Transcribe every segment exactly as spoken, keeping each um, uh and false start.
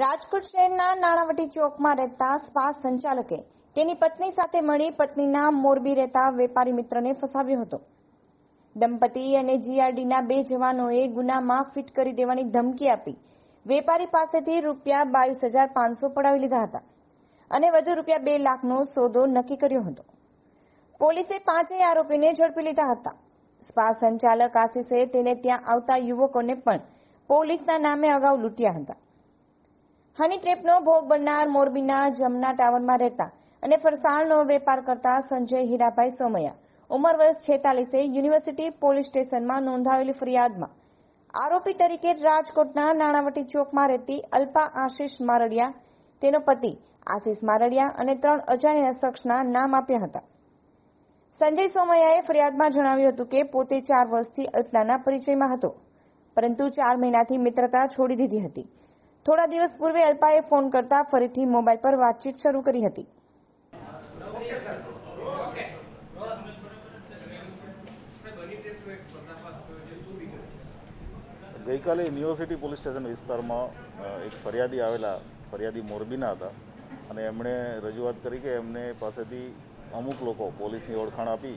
રાજકોટ શહેરના નાણાવટી ચોકમાં રહેતા સ્પા સંચાલકે તેની પત્ની સાથે મળી પત્નીના મોરબી રહેતા વેપારી મિત્રને ફસાવ્યો હતો. દંપતી અને જીઆરડીના બે જવાનોએ ગુનામાં ફિટ કરી દેવાની ધમકી આપી વેપારી પાસેથી રૂપિયા બાવીસ હજાર પાંચસો પડાવી લીધા હતા અને વધુ રૂપિયા બે લાખનો સોદો નક્કી કર્યો હતો. પોલીસે પાંચેય આરોપીને ઝડપી લીધા હતા. સ્પા સંચાલક આશિષે તેને ત્યાં આવતા યુવકોને પણ પોલીસના નામે અગાઉ લૂંટ્યા હતા. हनी ट्रेपनो भोग बननार मोरबीना जमना टावर में रहता अने फरसाणनो वेपार करता संजय हीराभाई सोमया उमर वर्ष छेतालीस यूनिवर्सिटी पोलिस स्टेशन में नोंधायेली फरियाद में आरोपी तरीके राजकोटना नाणावटी चौक में रहती अल्पा आशीष मारडिया तेनो पति आशीष मारडिया अने त्रण अजाण्या शख्सना नाम आप्या हता। संजय सोमयाए फरियाद में जणाव्युं हतुं के पोते चार वर्षथी अल्पाना परिचय में हतो परंतु चार महीनाथी मित्रता छोड़ी दीधी हती। थोड़ा दिवस पूर्व अल्पाए फोन करता फरीथी मोबाइल पर बातचीत शुरू करी हती। गई काले यूनिवर्सिटी पोलिस स्टेशन विस्तार में एक फरियादी आवेला फरियादी मोरबीना था अने एमने रजूआत करी के एमने पासेथी अमुक लोको पोलिसनी ओळखाण आपी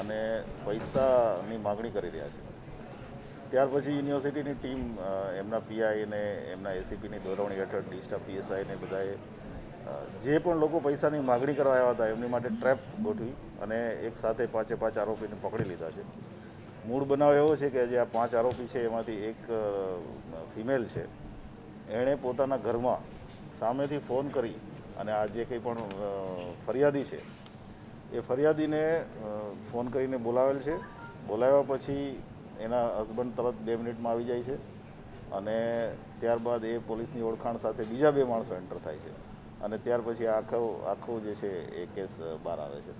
अने पैसानी मागणी करी रह्या छे। ત્યાર પછી યુનિવર્સિટીની ટીમ એમના પીઆઈ અને એમના એસીપીની દોરવણી હેઠળ ડીસ્ટા પીએસઆઈ ને બધાએ જે પણ લોકો પૈસાની માગણી કરવા આવ્યા હતા એમની માટે ટ્રેપ ગોઠવી અને એક સાથે પાંચે પાંચ આરોપીને પકડી લીધા છે. મૂળ બનાવ એવો છે કે જે આ પાંચ આરોપી છે એમાંથી એક ફિમેલ છે એણે પોતાના ઘરમાં સામેથી ફોન કરી અને આ જે કંઈ પણ ફરિયાદી છે એ ફરિયાદીને ફોન કરીને બોલાવેલ છે. બોલાવ્યા પછી एना हस्बंड तरत बे मिनिट में आ जाए छे अने त्यारबाद ए पोलिसनी ओळखाण साथे बीजा बे माणसो एंटर थाय छे अने त्यार पछी आखो आखो जे छे ए केस बहार आवे छे।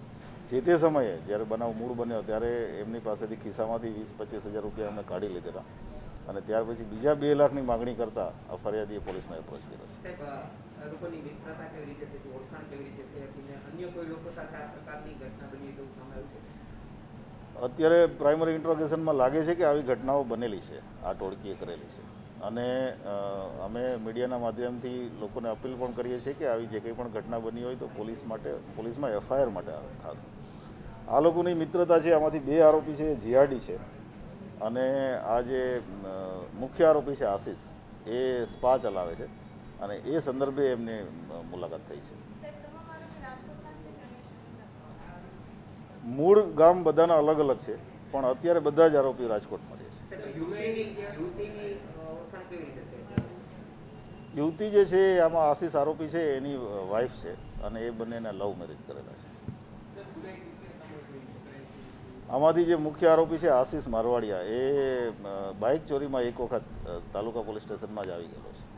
जे ते समये ज्यारे बनाव मूळ बन्यो त्यारे एमनी पासेथी खिस्सामांथी वीस पच्चीस हज़ार रुपया अमे काढी लीधेला अने त्यार पछी बीजा बे लाखनी मागणी करता आ फरियादीए पोलिसने एप्रोच कर्यो छे। लोकोनी मित्रता केवी रीते थी ओळखाण केवी रीते थी अन्य कोई लोको साथे आ प्रकारनी घटना बनी तो सामे आव्यु छे। अत्यारे प्राइमरी इंट्रोगेशन में लगे है कि आ घटनाओं बनेली है आ टोळकीए करेली है अने अमे मीडियाना माध्यमथी लोकोने अपील पण करीए छीए कि आवी जे कंई पण घटना बनी होय तो पोलीस माटे पोलीस में एफआईआर माटे आवे। खास आ लोकोनी मित्रता है आमांथी बे आरोपी है जीआरडी है अने आ जे मुख्य आरोपी है आशीष ए स्पा चलावे छे अने ए संदर्भे एमने मुलाकात थई छे। मूळ गाम बधाना अलग अलग है पण अत्यारे बधा ज आरोपी राजकोट में रहे। युवती जे छे आमां आशीष आरोपी है एनी वाइफ है अने ए बंनेने लव मेरेज करेला है। आमांथी जे मुख्य आरोपी है आशीष मारवाड़िया ए बाइक चोरी में एक वखत तालुका पोलीस स्टेशन में ज आवी गयो है।